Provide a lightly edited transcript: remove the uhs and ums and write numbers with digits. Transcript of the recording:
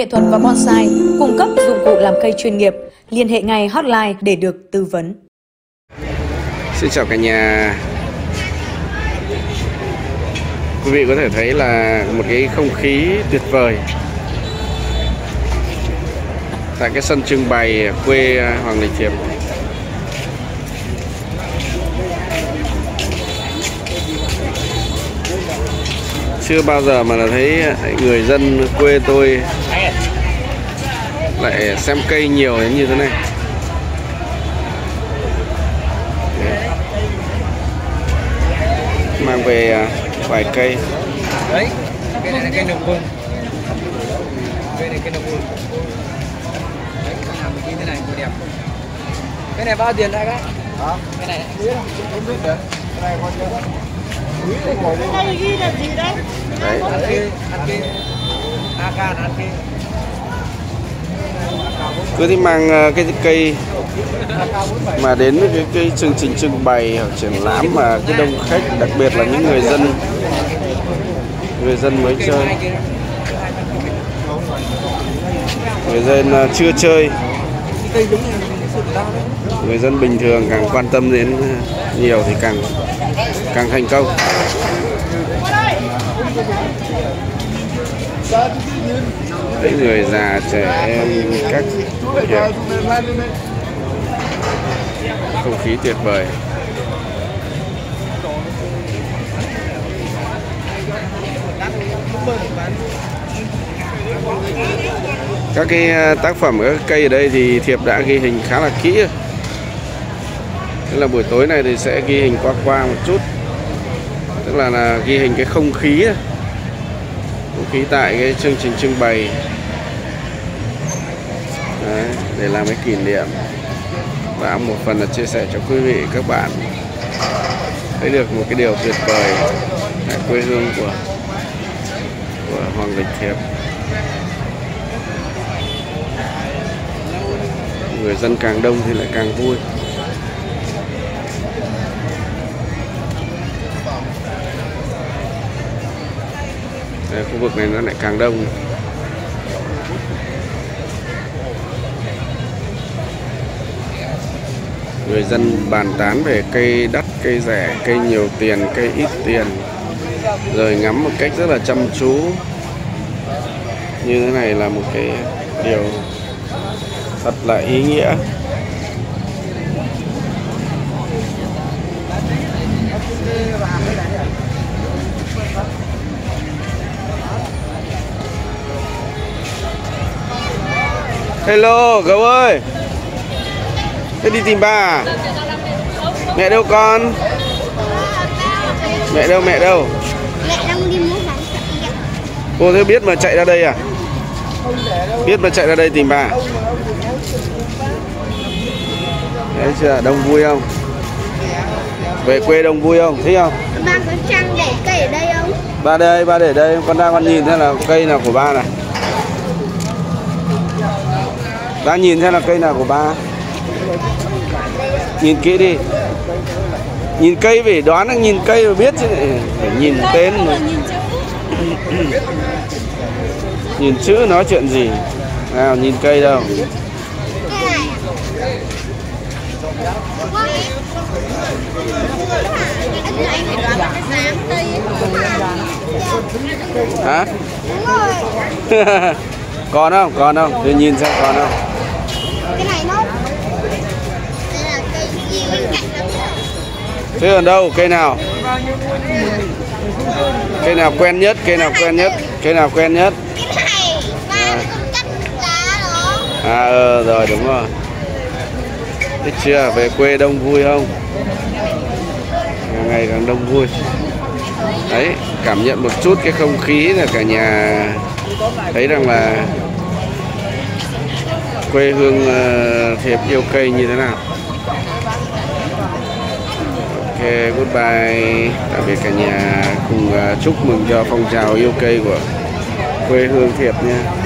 Nghệ thuật và bonsai cung cấp dụng cụ làm cây chuyên nghiệp, liên hệ ngay hotline để được tư vấn. Xin chào cả nhà. Quý vị có thể thấy là một cái không khí tuyệt vời tại cái sân trưng bày quê Hoàng Lịch Thiệp. Chưa bao giờ mà là thấy người dân quê tôi lại xem cây nhiều đến như thế này. Mang về vài cây. Đấy, cây này là cây đồng quân. Cây này cây đồng quân. Đấy, con làm như thế này cũng đẹp. Cái này bao tiền đây các? Đó, cái này anh biết không biết được. Cái này con chưa biết. Đây ghi là gì đấy? Đấy. Cứ đi mang cái cây mà đến cái chương trình trưng bày hoặc triển lãm mà cái đông khách, đặc biệt là những người dân mới chơi, người dân chưa chơi, người dân bình thường càng quan tâm đến nhiều thì càng thành công. Đấy, người già trẻ em các kiểu, không khí tuyệt vời. Các cái tác phẩm các cây ở đây thì Thiệp đã ghi hình khá là kỹ rồi. Tức là buổi tối này thì sẽ ghi hình qua một chút, tức là ghi hình cái không khí tại cái chương trình trưng bày. Đấy, để làm cái kỷ niệm và một phần là chia sẻ cho quý vị các bạn thấy được một cái điều tuyệt vời tại quê hương của Hoàng Lịch Thiệp. Người dân càng đông thì lại càng vui. Đấy, khu vực này nó lại càng đông. Người dân bàn tán về cây đắt, cây rẻ, cây nhiều tiền, cây ít tiền, rồi ngắm một cách rất là chăm chú. Như thế này là một cái điều thật là ý nghĩa. Hello cậu ơi, thế đi tìm ba à? Mẹ đâu con? Mẹ đâu? Mẹ đang đi mua bán sợi dây. Cô thế biết mà chạy ra đây à? Biết mà chạy ra đây tìm bà. Đấy, chưa, đông vui không? Về quê đông vui không? Thích không? Ba có trang để cây ở đây không? Ba để đây, con ra con nhìn xem là cây nào của ba này. Ba nhìn xem là cây nào của ba. Nhìn kỹ đi. Nhìn cây phải đoán được, nhìn cây phải biết chứ, phải nhìn tên mà. Nhìn chữ nói chuyện gì. Nào, nhìn cây đâu. Hả? Còn không? Để nhìn xem còn không. Cái này nó. Đây là cây gì bên cạnh đó. Thế còn đâu? Cây nào quen nhất? Rồi đúng rồi. Thích chưa? Về quê đông vui không? Ngày càng đông vui. Đấy, cảm nhận một chút cái không khí là cả nhà thấy rằng là quê hương Thiệp yêu cây như thế nào. Ok, goodbye. Tạm biệt cả nhà. Cùng chúc mừng cho phong trào yêu cây của quê hương Thiệp nha.